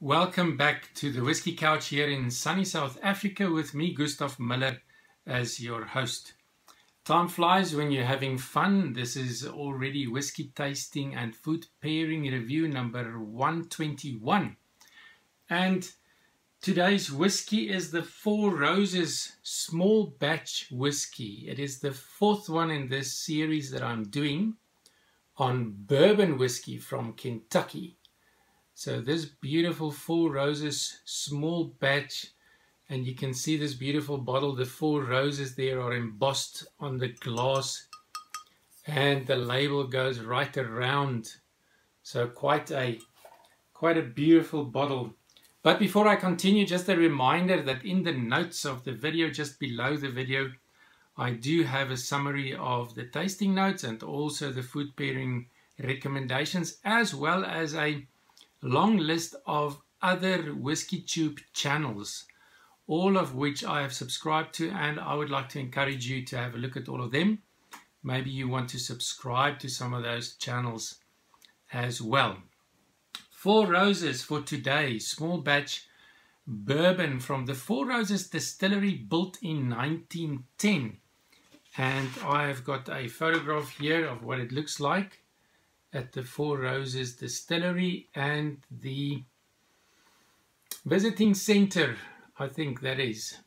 Welcome back to the Whiskey Couch here in sunny South Africa with me, Gustav Muller, as your host. Time flies when you're having fun. This is already whiskey tasting and food pairing review number 121. And today's whiskey is the Four Roses small batch whiskey. It is the fourth one in this series that I'm doing on bourbon whiskey from Kentucky. So this beautiful Four Roses small batch, and you can see this beautiful bottle. The four roses there are embossed on the glass and the label goes right around. So quite a beautiful bottle. But before I continue, just a reminder that in the notes of the video, just below the video, I do have a summary of the tasting notes and also the food pairing recommendations, as well as a long list of other Whiskey Tube channels, all of which I have subscribed to, and I would like to encourage you to have a look at all of them. Maybe you want to subscribe to some of those channels as well. Four Roses for today, small batch bourbon from the Four Roses distillery, built in 1910. And I've got a photograph here of what it looks like at the Four Roses distillery, and the visiting center, I think that is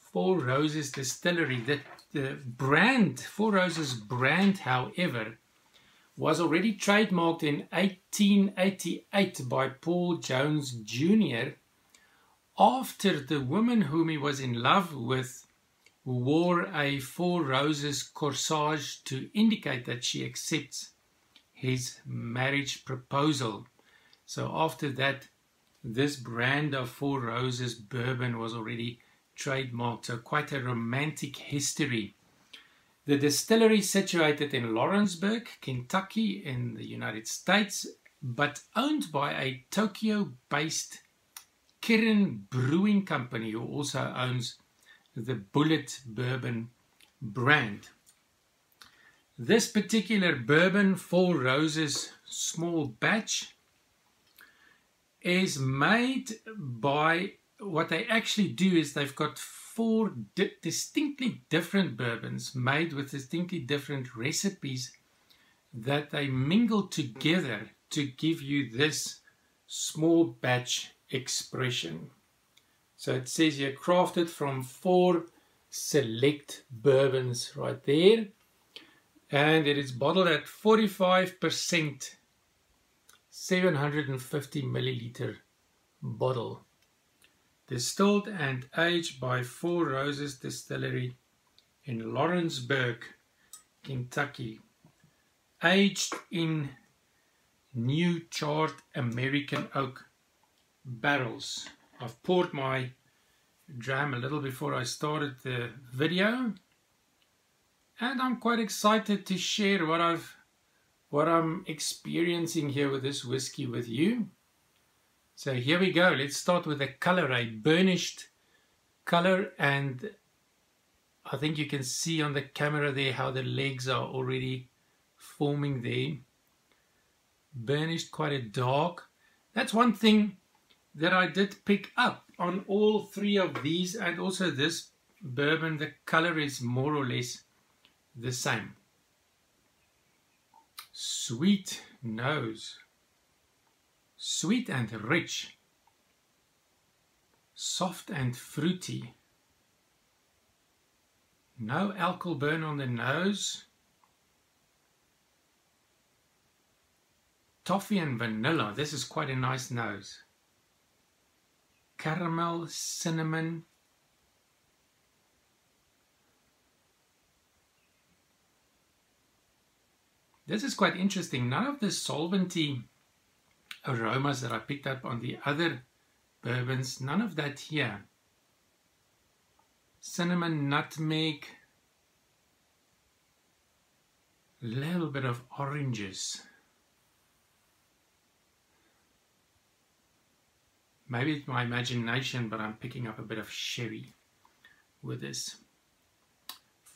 Four Roses distillery. The brand, Four Roses brand, however, was already trademarked in 1888 by Paul Jones Jr. after the woman whom he was in love with wore a Four Roses corsage to indicate that she accepts his marriage proposal. So after that, this brand of Four Roses bourbon was already trademarked. So quite a romantic history. The distillery is situated in Lawrenceburg, Kentucky, in the United States, but owned by a Tokyo-based Kirin Brewing Company, who also owns the Bullet Bourbon brand. This particular bourbon, Four Roses small batch, is made by, what they actually do is they've got four distinctly different bourbons made with distinctly different recipes that they mingle together to give you this small batch expression. So it says here, crafted from four select bourbons right there. And it is bottled at 45%, 750 milliliter bottle. Distilled and aged by Four Roses Distillery in Lawrenceburg, Kentucky. Aged in new charred American oak barrels. I've poured my dram a little before I started the video, and I'm quite excited to share what I'm experiencing here with this whiskey with you. So here we go. Let's start with the color, a burnished color, and I think you can see on the camera there how the legs are already forming there. Burnished, quite a dark. That's one thing that I did pick up on all three of these, and also this bourbon. The color is more or less the same. Sweet nose, sweet and rich, soft and fruity, no alcohol burn on the nose, toffee and vanilla. This is quite a nice nose. Caramel, cinnamon, this is quite interesting. None of the solventy aromas that I picked up on the other bourbons, none of that here. Cinnamon, nutmeg, a little bit of oranges. Maybe it's my imagination, but I'm picking up a bit of sherry with this.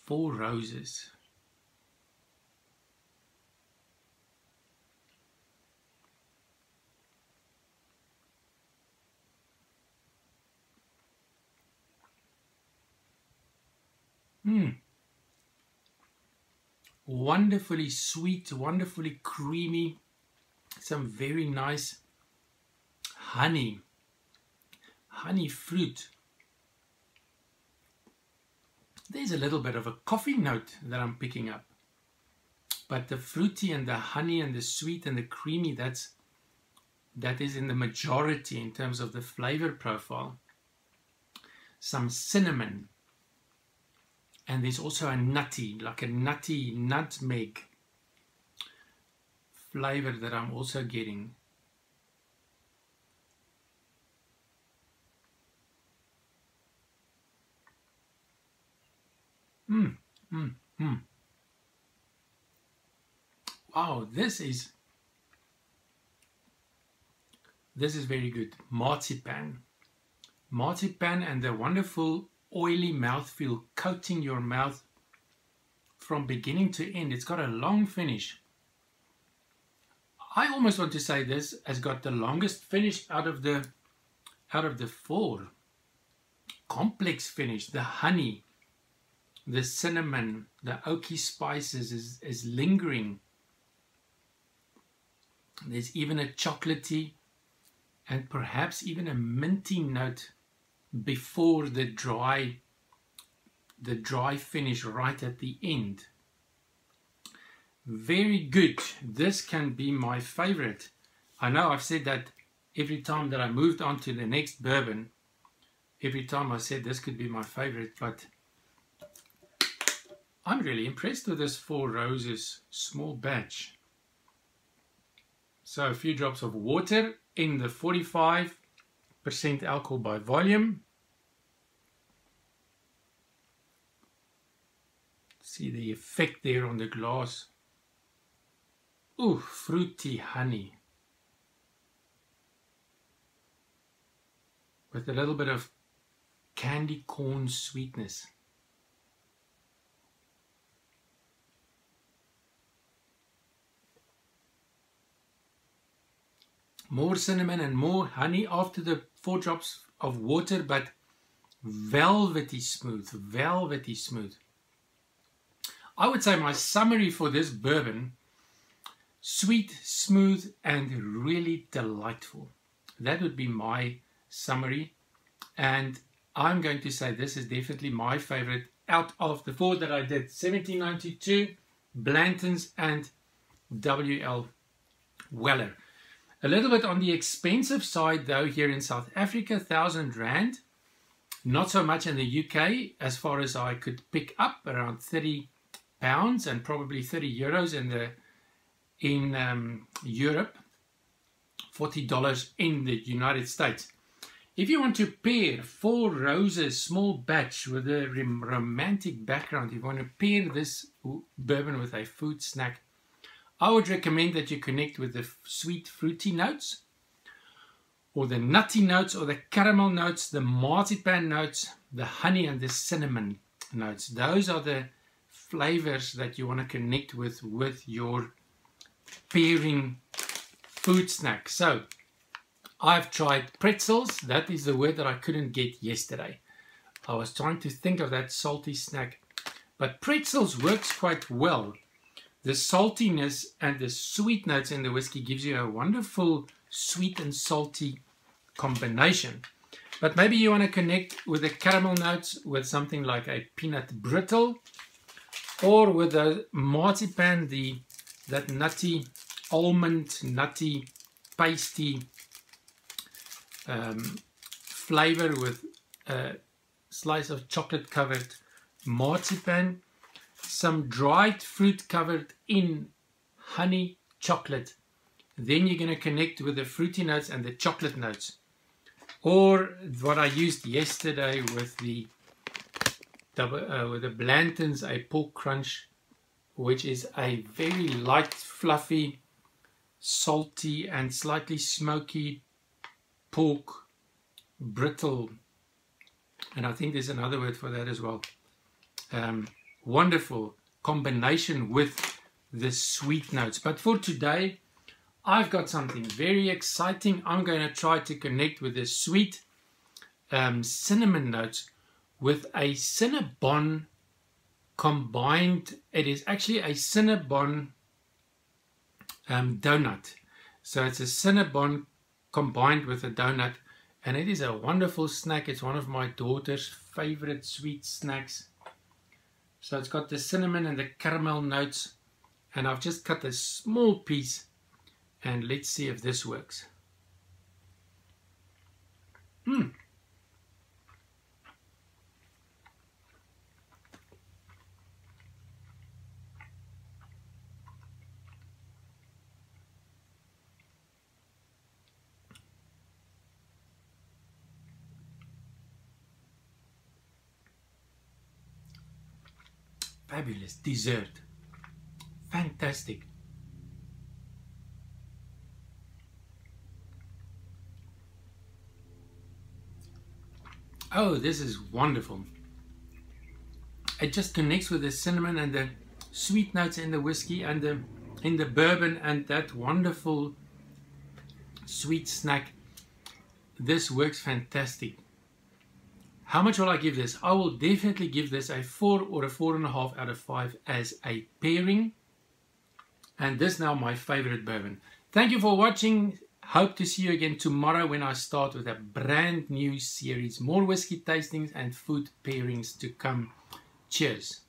Four Roses. Wonderfully sweet, wonderfully creamy, some very nice honey fruit. There's a little bit of a coffee note that I'm picking up, but the fruity and the honey and the sweet and the creamy, that is in the majority in terms of the flavor profile. Some cinnamon, and there's also a nutty, like a nutty nutmeg flavor that I'm also getting. Wow, this is very good. Marzipan and the wonderful oily mouthfeel coating your mouth from beginning to end. It's got a long finish. I almost want to say this has got the longest finish out of the four. Complex finish. The honey, the cinnamon, the oaky spices is lingering. There's even a chocolatey and perhaps even a minty note before the dry finish right at the end. Very good. This can be my favorite. I know I've said that every time that I moved on to the next bourbon, every time I said this could be my favorite, but I'm really impressed with this Four Roses small batch. So a few drops of water in the 45% alcohol by volume. See the effect there on the glass. Ooh, fruity honey. With a little bit of candy corn sweetness. More cinnamon and more honey after the 4 drops of water, but velvety smooth. I would say my summary for this bourbon: sweet, smooth, and really delightful. That would be my summary, and I'm going to say this is definitely my favorite out of the 4 that I did: 1792, Blanton's, and W.L. Weller. A little bit on the expensive side though here in South Africa, 1,000 rand. Not so much in the UK, as far as I could pick up, around £30 and probably €30 in Europe, $40 in the United States. If you want to pair Four Roses small batch with a romantic background, if you want to pair this bourbon with a food snack, I would recommend that you connect with the sweet fruity notes, or the nutty notes, or the caramel notes, the marzipan notes, the honey and the cinnamon notes. Those are the flavors that you want to connect with your pairing food snack. So I've tried pretzels. That is the word that I couldn't get yesterday. I was trying to think of that salty snack, but pretzels works quite well. The saltiness and the sweet notes in the whiskey gives you a wonderful sweet and salty combination. But maybe you want to connect with the caramel notes with something like a peanut brittle, or with a marzipan, that nutty almond, nutty pasty flavor with a slice of chocolate covered marzipan. Some dried fruit covered in honey chocolate. Then you're going to connect with the fruity notes and the chocolate notes, or what I used yesterday with the Blanton's, a pork crunch, which is a very light, fluffy, salty and slightly smoky pork brittle, and I think there's another word for that as well. Wonderful combination with the sweet notes. But for today, I've got something very exciting. I'm going to try to connect with the sweet cinnamon notes with a Cinnabon combined. It is actually a Cinnabon donut. So it's a Cinnabon combined with a donut, and it is a wonderful snack. It's one of my daughter's favorite sweet snacks. So it's got the cinnamon and the caramel notes, and I've just cut a small piece, and let's see if this works. Fabulous dessert. Fantastic. Oh, this is wonderful. It just connects with the cinnamon and the sweet notes in the whiskey and in the bourbon and that wonderful sweet snack. This works fantastic. How much will I give this? I will definitely give this a 4 or a 4.5 out of 5 as a pairing. And this is now my favorite bourbon. Thank you for watching. Hope to see you again tomorrow when I start with a brand new series. More whiskey tastings and food pairings to come. Cheers.